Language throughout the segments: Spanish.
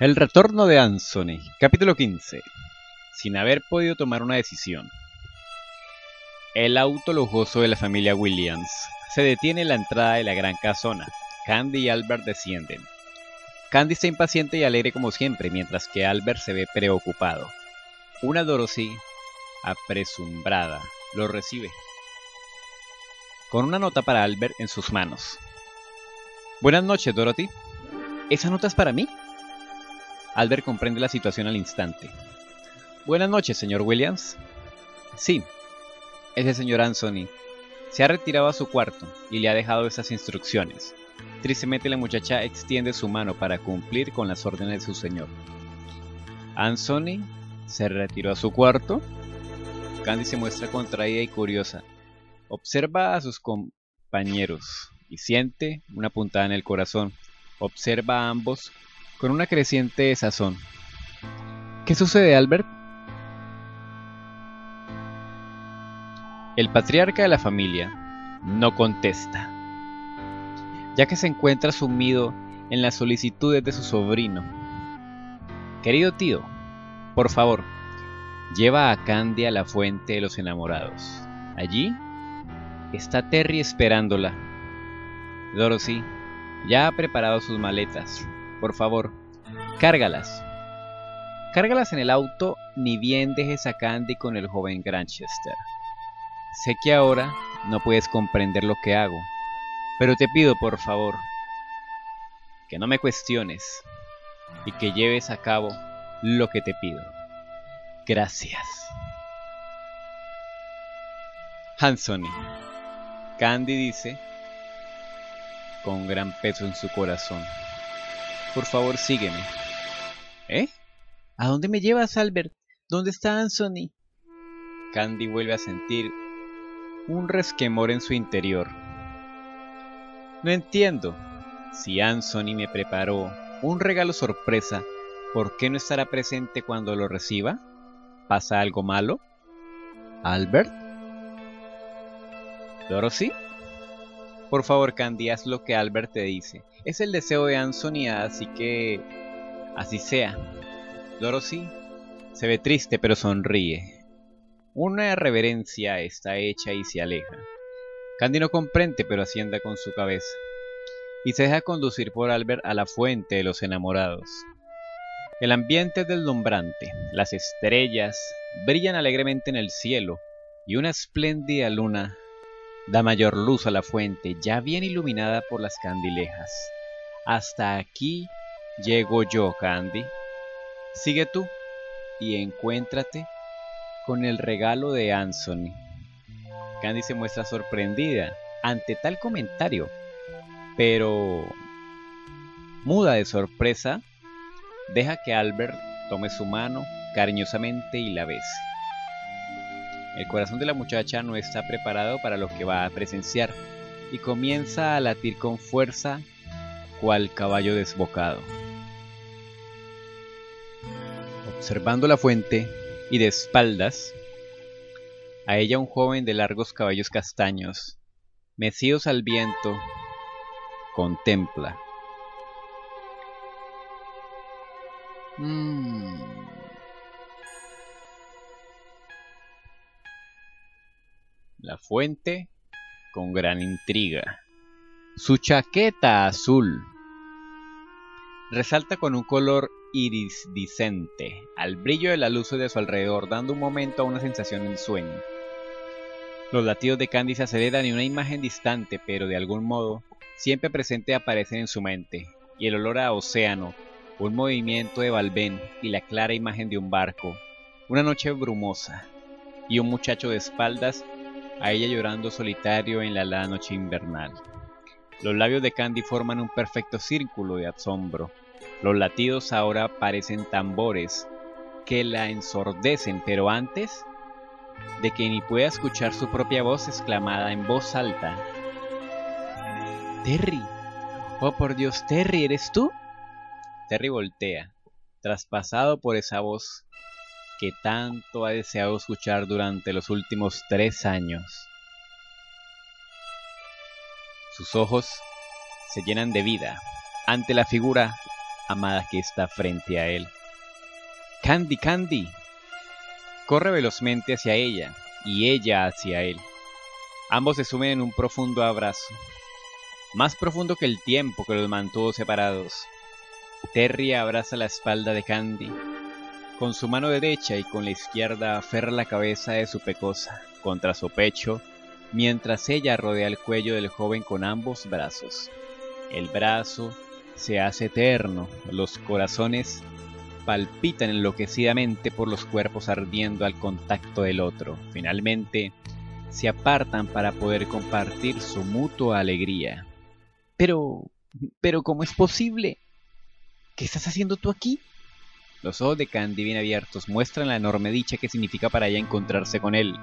El retorno de Anthony, capítulo 15. Sin haber podido tomar una decisión. El auto lujoso de la familia Williams se detiene en la entrada de la gran casona. Candy y Albert descienden. Candy está impaciente y alegre como siempre, mientras que Albert se ve preocupado. Una Dorothy, apresurada, lo recibe, con una nota para Albert en sus manos. Buenas noches, Dorothy. ¿Esa nota es para mí? Albert comprende la situación al instante. Buenas noches, señor Williams. Sí, es el señor Hansoni. Se ha retirado a su cuarto y le ha dejado estas instrucciones. Tristemente la muchacha extiende su mano para cumplir con las órdenes de su señor. Hansoni se retiró a su cuarto. Candy se muestra contraída y curiosa. Observa a sus compañeros y siente una puntada en el corazón. Observa a ambos con una creciente desazón. ¿Qué sucede, Albert? El patriarca de la familia no contesta, ya que se encuentra sumido en las solicitudes de su sobrino. Querido tío, por favor, lleva a Candy a la fuente de los enamorados. Allí está Terry esperándola. Dorothy ya ha preparado sus maletas. Por favor, cárgalas. Cárgalas en el auto, ni bien dejes a Candy con el joven Granchester. Sé que ahora no puedes comprender lo que hago, pero te pido por favor que no me cuestiones y que lleves a cabo lo que te pido. Gracias. Hansoni. Candy dice con gran peso en su corazón. Por favor, sígueme. ¿Eh? ¿A dónde me llevas, Albert? ¿Dónde está Hansoni? Candy vuelve a sentir un resquemor en su interior. No entiendo. Si Hansoni me preparó un regalo sorpresa, ¿por qué no estará presente cuando lo reciba? ¿Pasa algo malo? ¿Albert? ¿Dorothy? Por favor, Candy, haz lo que Albert te dice. Es el deseo de Hansoni, así que así sea. Dorothy se ve triste pero sonríe. Una reverencia está hecha y se aleja. Candy no comprende pero asienta con su cabeza y se deja conducir por Albert a la fuente de los enamorados. El ambiente es deslumbrante. Las estrellas brillan alegremente en el cielo y una espléndida luna da mayor luz a la fuente, ya bien iluminada por las candilejas. Hasta aquí llego yo, Candy. Sigue tú y encuéntrate con el regalo de Hansoni. Candy se muestra sorprendida ante tal comentario, pero muda de sorpresa, deja que Albert tome su mano cariñosamente y la bese. El corazón de la muchacha no está preparado para lo que va a presenciar y comienza a latir con fuerza cual caballo desbocado. Observando la fuente y de espaldas a ella, un joven de largos cabellos castaños, mecidos al viento, contempla. La fuente con gran intriga. Su chaqueta azul resalta con un color iridiscente al brillo de las luces de su alrededor, dando un momento a una sensación de ensueño. Los latidos de Candy se aceleran y una imagen distante, pero de algún modo siempre presente, aparece en su mente, y el olor a océano, un movimiento de Balbén y la clara imagen de un barco, una noche brumosa y un muchacho de espaldas a ella llorando solitario en la helada noche invernal. Los labios de Candy forman un perfecto círculo de asombro. Los latidos ahora parecen tambores que la ensordecen, pero antes de que ni pueda escuchar su propia voz exclamada en voz alta: Terry, oh por Dios, Terry, ¿eres tú? Terry voltea, traspasado por esa voz que tanto ha deseado escuchar durante los últimos 3 años. Sus ojos se llenan de vida ante la figura amada que está frente a él. ¡Candy, Candy! Corre velozmente hacia ella y ella hacia él. Ambos se sumen en un profundo abrazo, más profundo que el tiempo que los mantuvo separados. Terry abraza la espalda de Candy. Con su mano derecha y con la izquierda aferra la cabeza de su pecosa contra su pecho, mientras ella rodea el cuello del joven con ambos brazos. El brazo se hace eterno, los corazones palpitan enloquecidamente por los cuerpos ardiendo al contacto del otro. Finalmente, se apartan para poder compartir su mutua alegría. Pero ¿cómo es posible? ¿Qué estás haciendo tú aquí? Los ojos de Candy bien abiertos muestran la enorme dicha que significa para ella encontrarse con él.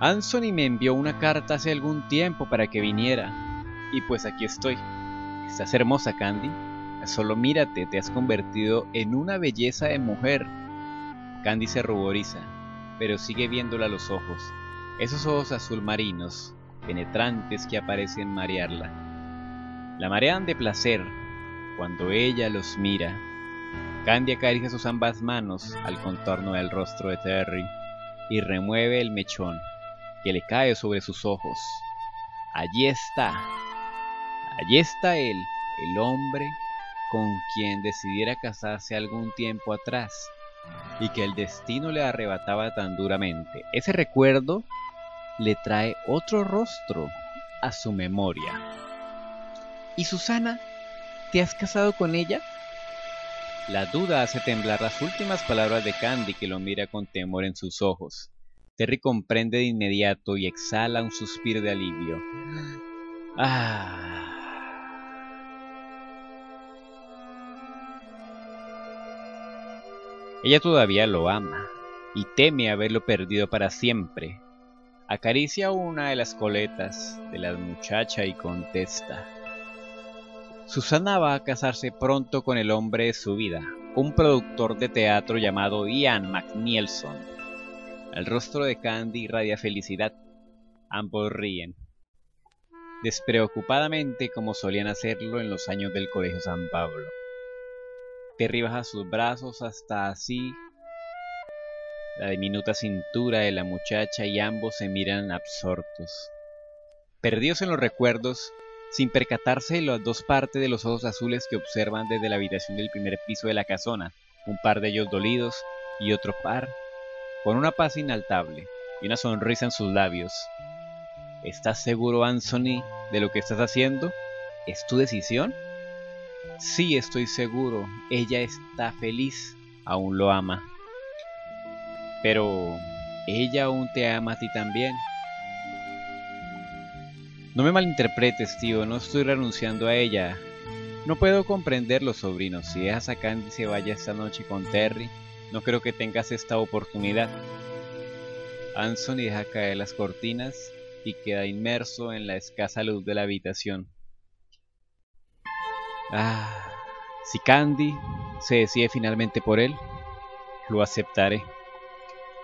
Anthony me envió una carta hace algún tiempo para que viniera, y pues aquí estoy. Estás hermosa, Candy. Solo mírate, te has convertido en una belleza de mujer. Candy se ruboriza, pero sigue viéndola a los ojos. Esos ojos azul marinos, penetrantes que aparecen marearla. La marean de placer cuando ella los mira. Candy acaricia sus ambas manos al contorno del rostro de Terry y remueve el mechón que le cae sobre sus ojos. Allí está él, el hombre con quien decidiera casarse algún tiempo atrás y que el destino le arrebataba tan duramente. Ese recuerdo le trae otro rostro a su memoria. ¿Y Susana? ¿Te has casado con ella? La duda hace temblar las últimas palabras de Candy, que lo mira con temor en sus ojos. Terry comprende de inmediato y exhala un suspiro de alivio. ¡Ah! Ella todavía lo ama y teme haberlo perdido para siempre. Acaricia una de las coletas de la muchacha y contesta. Susana va a casarse pronto con el hombre de su vida, un productor de teatro llamado Ian McNielsen. El rostro de Candy irradia felicidad. Ambos ríen, despreocupadamente como solían hacerlo en los años del Colegio San Pablo. Terry baja sus brazos hasta así la diminuta cintura de la muchacha y ambos se miran absortos, perdidos en los recuerdos, sin percatarse de las dos partes de los ojos azules que observan desde la habitación del primer piso de la casona, un par de ellos dolidos y otro par con una paz inaltable y una sonrisa en sus labios. ¿Estás seguro, Anthony, de lo que estás haciendo? ¿Es tu decisión? Sí, estoy seguro. Ella está feliz, aún lo ama. Pero ella aún te ama a ti también. No me malinterpretes, tío, no estoy renunciando a ella. No puedo comprenderlo, sobrino. Si dejas a Candy se vaya esta noche con Terry, no creo que tengas esta oportunidad. Anthony deja caer las cortinas y queda inmerso en la escasa luz de la habitación. Si Candy se decide finalmente por él, lo aceptaré.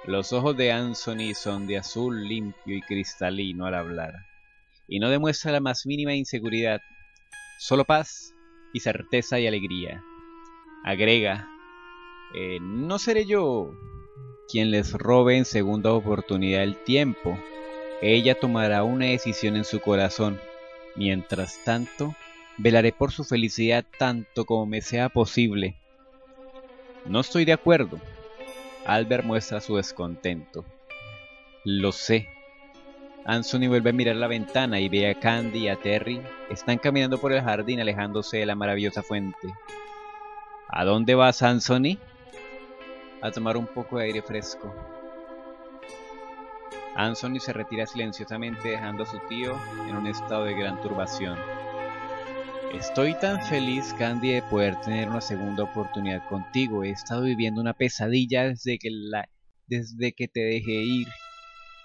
Los ojos de Anthony son de azul limpio y cristalino al hablar, y no demuestra la más mínima inseguridad, solo paz y certeza y alegría. Agrega, no seré yo quien les robe en segunda oportunidad el tiempo. Ella tomará una decisión en su corazón. Mientras tanto, velaré por su felicidad tanto como me sea posible. No estoy de acuerdo. Albert muestra su descontento. Lo sé. Anthony vuelve a mirar la ventana y ve a Candy y a Terry. Están caminando por el jardín, alejándose de la maravillosa fuente. ¿A dónde vas, Anthony? A tomar un poco de aire fresco. Anthony se retira silenciosamente, dejando a su tío en un estado de gran turbación. Estoy tan feliz, Candy, de poder tener una segunda oportunidad contigo. He estado viviendo una pesadilla desde que te dejé ir.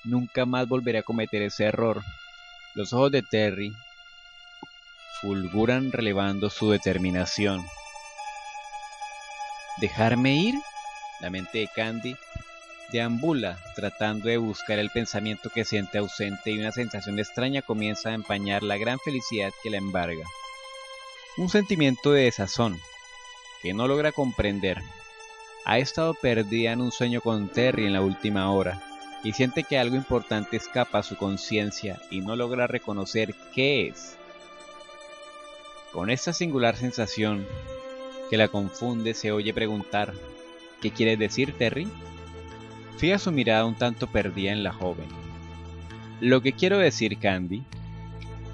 Nunca más volveré a cometer ese error. Los ojos de Terry fulguran relevando su determinación. ¿Dejarme ir? La mente de Candy deambula, tratando de buscar el pensamiento que siente ausente, y una sensación extraña comienza a empañar la gran felicidad que la embarga. un sentimiento de desazón que no logra comprender. Ha estado perdida en un sueño con Terry en la última hora y siente que algo importante escapa a su conciencia y no logra reconocer qué es. Con esta singular sensación que la confunde, se oye preguntar: ¿qué quieres decir, Terry? Fija su mirada un tanto perdida en la joven. Lo que quiero decir, Candy.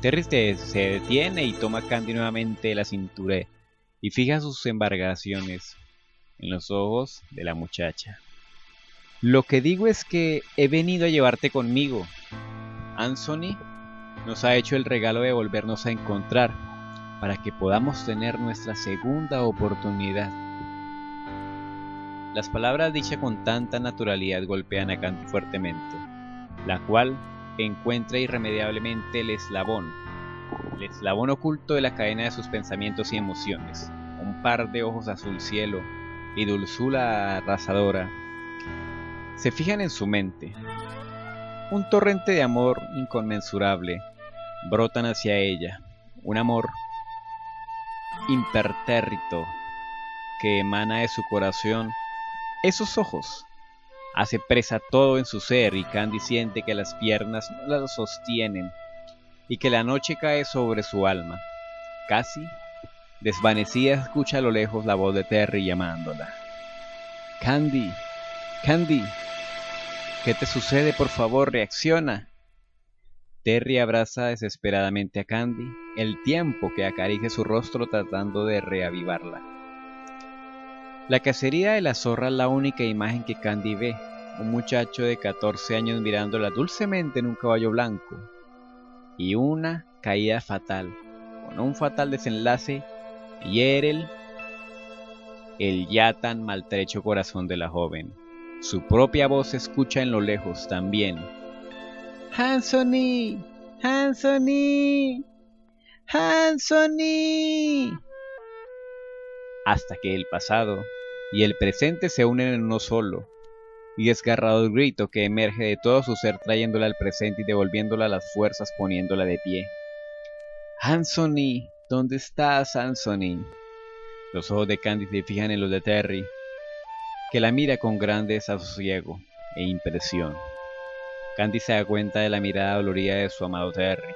Terry se detiene y toma a Candy nuevamente de la cintura y fija sus embargaciones en los ojos de la muchacha. Lo que digo es que he venido a llevarte conmigo. Anthony nos ha hecho el regalo de volvernos a encontrar para que podamos tener nuestra segunda oportunidad. Las palabras dichas con tanta naturalidad golpean a Candy fuertemente, la cual encuentra irremediablemente el eslabón oculto de la cadena de sus pensamientos y emociones. Un par de ojos azul cielo y dulzura arrasadora se fijan en su mente. Un torrente de amor inconmensurable brotan hacia ella, un amor impertérrito que emana de su corazón. Esos ojos hace presa todo en su ser, y Candy siente que las piernas no la sostienen y que la noche cae sobre su alma. Casi desvanecida, escucha a lo lejos la voz de Terry llamándola. Candy, Candy, ¿qué te sucede? Por favor, reacciona. Terry abraza desesperadamente a Candy, el tiempo que acaricia su rostro tratando de reavivarla. La cacería de la zorra es la única imagen que Candy ve, un muchacho de 14 años mirándola dulcemente en un caballo blanco, y una caída fatal, con un fatal desenlace, hiere el ya tan maltrecho corazón de la joven. Su propia voz se escucha en lo lejos también. ¡Hansoni! ¡Hansoni! ¡Hansoni! Hasta que el pasado y el presente se unen en uno solo, y desgarrador grito que emerge de todo su ser, trayéndola al presente y devolviéndola las fuerzas, poniéndola de pie. ¡Hansoni! ¿Dónde estás, Anthony? Los ojos de Candy se fijan en los de Terry, que la mira con gran desasosiego e impresión. Candy se da cuenta de la mirada dolorida de su amado Terry,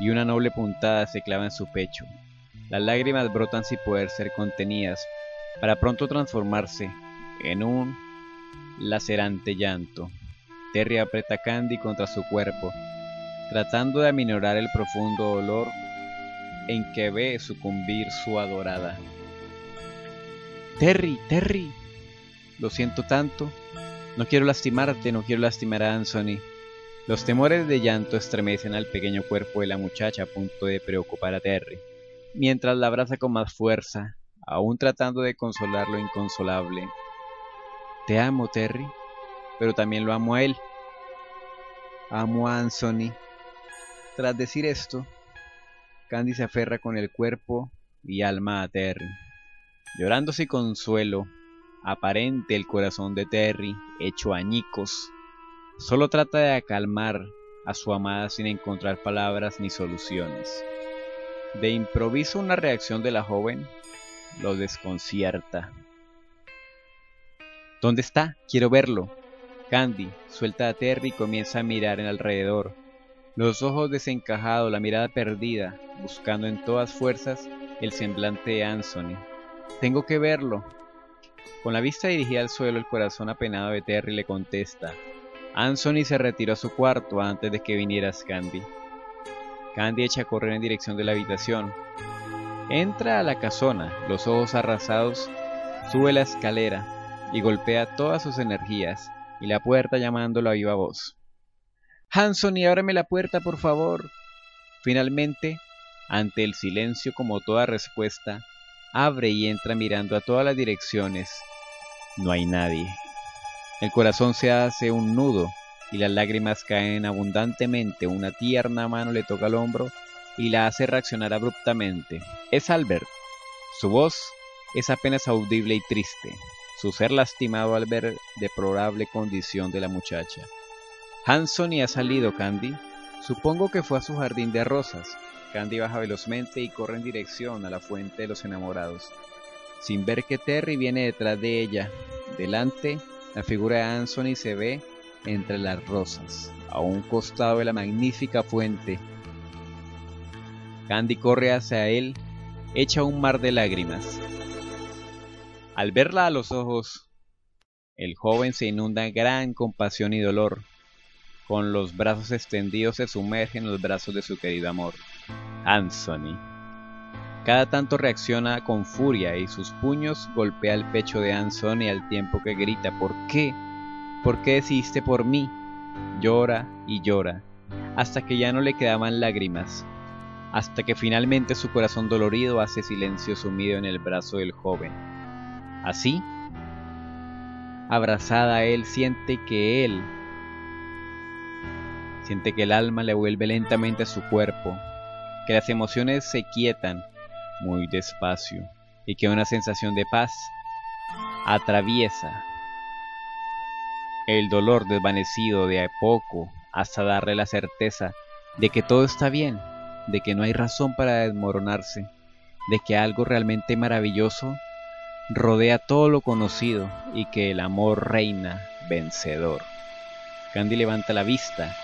y una noble puntada se clava en su pecho. Las lágrimas brotan sin poder ser contenidas, para pronto transformarse en un lacerante llanto. Terry aprieta a Candy contra su cuerpo, tratando de aminorar el profundo dolor en que ve sucumbir su adorada. Terry, Terry, lo siento tanto, no quiero lastimarte, no quiero lastimar a Anthony. Los temores de llanto estremecen al pequeño cuerpo de la muchacha, a punto de preocupar a Terry, mientras la abraza con más fuerza, aún tratando de consolar lo inconsolable. Te amo, Terry, pero también lo amo a él. Amo a Anthony. Tras decir esto, Candy se aferra con el cuerpo y alma a Terry, llorando sin consuelo aparente el corazón de Terry, hecho añicos. Solo trata de acalmar a su amada sin encontrar palabras ni soluciones. De improviso, una reacción de la joven lo desconcierta. ¿Dónde está? Quiero verlo. Candy suelta a Terry y comienza a mirar en alrededor, los ojos desencajados, la mirada perdida, buscando en todas fuerzas el semblante de Anthony. Tengo que verlo. Con la vista dirigida al suelo, el corazón apenado de Terry le contesta: Anthony se retiró a su cuarto antes de que vinieras, Candy. Candy echa a correr en dirección de la habitación. Entra a la casona, los ojos arrasados, sube la escalera y golpea todas sus energías y la puerta, llamándolo a viva voz. Hansoni, ábreme la puerta, por favor. Finalmente, ante el silencio como toda respuesta, abre y entra mirando a todas las direcciones. No hay nadie. El corazón se hace un nudo y las lágrimas caen abundantemente. Una tierna mano le toca el hombro y la hace reaccionar abruptamente. Es Albert. Su voz es apenas audible y triste. Su ser lastimado al ver deplorable condición de la muchacha. Hansoni ha salido, Candy. Supongo que fue a su jardín de rosas. Candy baja velozmente y corre en dirección a la fuente de los enamorados, sin ver que Terry viene detrás de ella. Delante, la figura de Anthony se ve entre las rosas, a un costado de la magnífica fuente. Candy corre hacia él, hecha un mar de lágrimas. Al verla a los ojos, el joven se inunda de gran compasión y dolor. Con los brazos extendidos se sumerge en los brazos de su querido amor, Anthony. Cada tanto reacciona con furia y sus puños golpea el pecho de Anthony al tiempo que grita: ¿por qué? ¿Por qué decidiste por mí? Llora y llora, hasta que ya no le quedaban lágrimas, hasta que finalmente su corazón dolorido hace silencio sumido en el brazo del joven. Así, abrazada, él siente que el alma le vuelve lentamente a su cuerpo, que las emociones se quietan muy despacio y que una sensación de paz atraviesa el dolor desvanecido de a poco hasta darle la certeza de que todo está bien, de que no hay razón para desmoronarse, de que algo realmente maravilloso rodea todo lo conocido y que el amor reina vencedor. Candy levanta la vista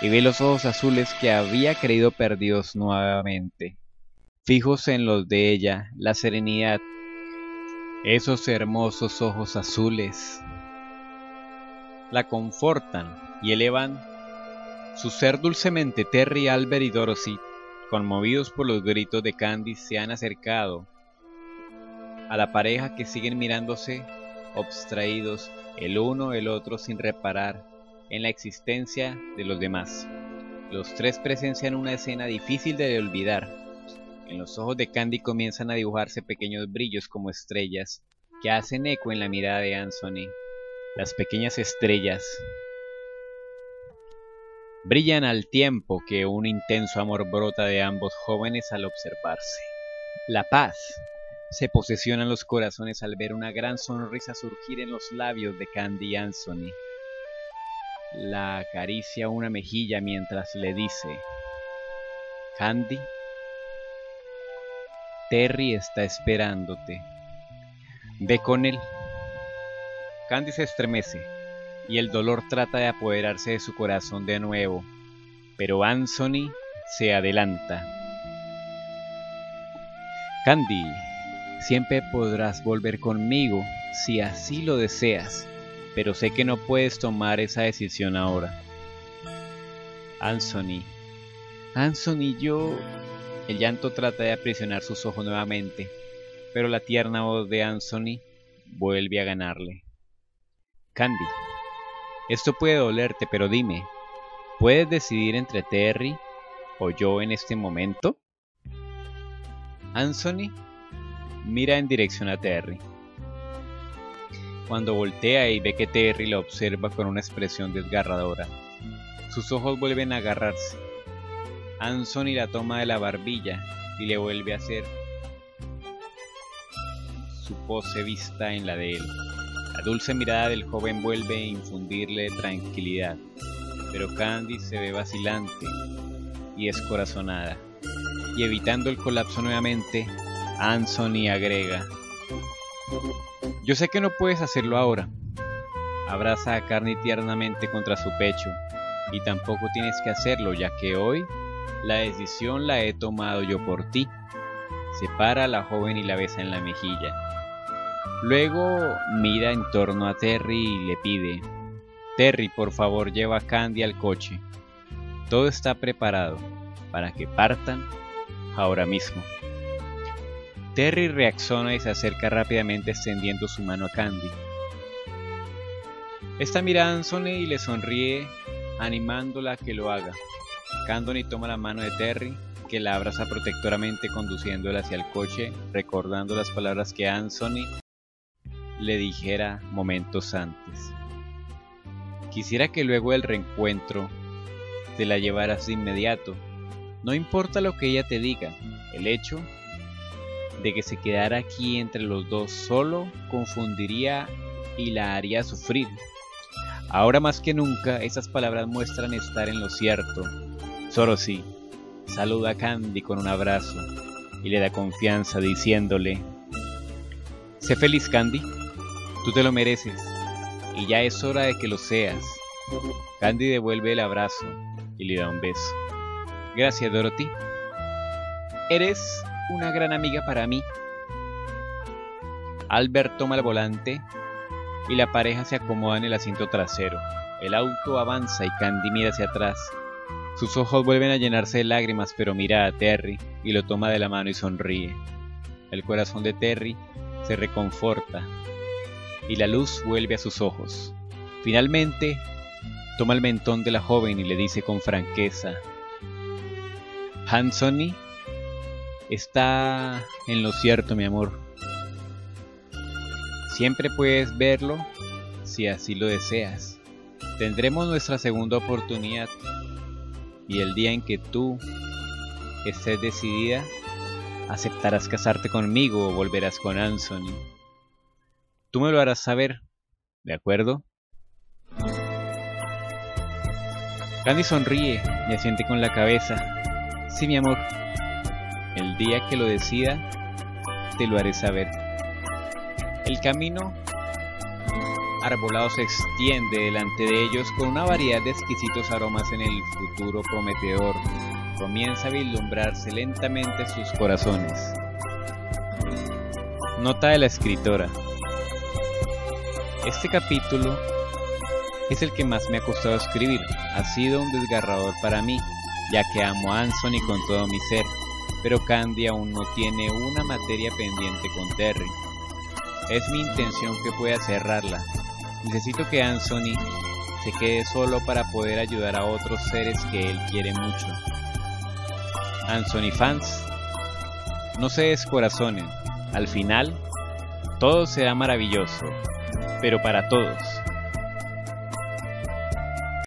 y ve los ojos azules que había creído perdidos nuevamente. Fijos en los de ella, la serenidad, esos hermosos ojos azules, la confortan y elevan su ser dulcemente. Terry, Albert y Dorothy, conmovidos por los gritos de Candy, se han acercado a la pareja, que siguen mirándose, abstraídos el uno el otro, sin reparar en la existencia de los demás. Los tres presencian una escena difícil de olvidar. En los ojos de Candy comienzan a dibujarse pequeños brillos como estrellas que hacen eco en la mirada de Anthony. Las pequeñas estrellas brillan al tiempo que un intenso amor brota de ambos jóvenes al observarse. La paz se posesiona en los corazones al ver una gran sonrisa surgir en los labios de Candy y Anthony. La acaricia una mejilla mientras le dice: Candy, Terry está esperándote. Ve con él. Candy se estremece y el dolor trata de apoderarse de su corazón de nuevo, pero Anthony se adelanta. Candy, siempre podrás volver conmigo si así lo deseas, pero sé que no puedes tomar esa decisión ahora. Anthony, yo... El llanto trata de aprisionar sus ojos nuevamente, pero la tierna voz de Anthony vuelve a ganarle. Candy, esto puede dolerte, pero dime, ¿puedes decidir entre Terry o yo en este momento? Anthony mira en dirección a Terry. Cuando voltea y ve que Terry la observa con una expresión desgarradora, sus ojos vuelven a agarrarse. Anthony la toma de la barbilla y le vuelve a hacer su pose vista en la de él. La dulce mirada del joven vuelve a infundirle tranquilidad, pero Candy se ve vacilante y descorazonada. Y evitando el colapso nuevamente, Anthony agrega: yo sé que no puedes hacerlo ahora. Abraza a Candy tiernamente contra su pecho. Y tampoco tienes que hacerlo, ya que hoy la decisión la he tomado yo por ti. Separa a la joven y la besa en la mejilla. Luego mira en torno a Terry y le pide: Terry, por favor, lleva a Candy al coche. Todo está preparado para que partan ahora mismo. Terry reacciona y se acerca rápidamente extendiendo su mano a Candy. Esta mira a Anthony y le sonríe, animándola a que lo haga. Candy toma la mano de Terry, que la abraza protectoramente, conduciéndola hacia el coche, recordando las palabras que Anthony le dijera momentos antes. Quisiera que luego del reencuentro te la llevaras de inmediato. No importa lo que ella te diga, el hecho de que se quedara aquí entre los dos solo confundiría y la haría sufrir. Ahora más que nunca, esas palabras muestran estar en lo cierto. Solo sí, saluda a Candy con un abrazo y le da confianza diciéndole: sé feliz, Candy, tú te lo mereces y ya es hora de que lo seas. Candy devuelve el abrazo y le da un beso. Gracias, Dorothy. Eres una gran amiga para mí. Albert toma el volante y la pareja se acomoda en el asiento trasero. El auto avanza y Candy mira hacia atrás. Sus ojos vuelven a llenarse de lágrimas, pero mira a Terry y lo toma de la mano y sonríe. El corazón de Terry se reconforta y la luz vuelve a sus ojos. Finalmente, toma el mentón de la joven y le dice con franqueza: Hansoni está en lo cierto, mi amor. Siempre puedes verlo si así lo deseas. Tendremos nuestra segunda oportunidad y el día en que tú estés decidida, aceptarás casarte conmigo o volverás con Anthony. Tú me lo harás saber, ¿de acuerdo? Candy sonríe y asiente con la cabeza. Sí, mi amor. El día que lo decida, te lo haré saber. El camino arbolado se extiende delante de ellos con una variedad de exquisitos aromas en el futuro prometedor. Comienza a vislumbrarse lentamente sus corazones. Nota de la escritora: este capítulo es el que más me ha costado escribir. Ha sido un desgarrador para mí, ya que amo a Anthony con todo mi ser, pero Candy aún no tiene una materia pendiente con Terry. Es mi intención que pueda cerrarla. Necesito que Anthony se quede solo para poder ayudar a otros seres que él quiere mucho. Anthony fans, no se descorazonen. Al final, todo será maravilloso, pero para todos.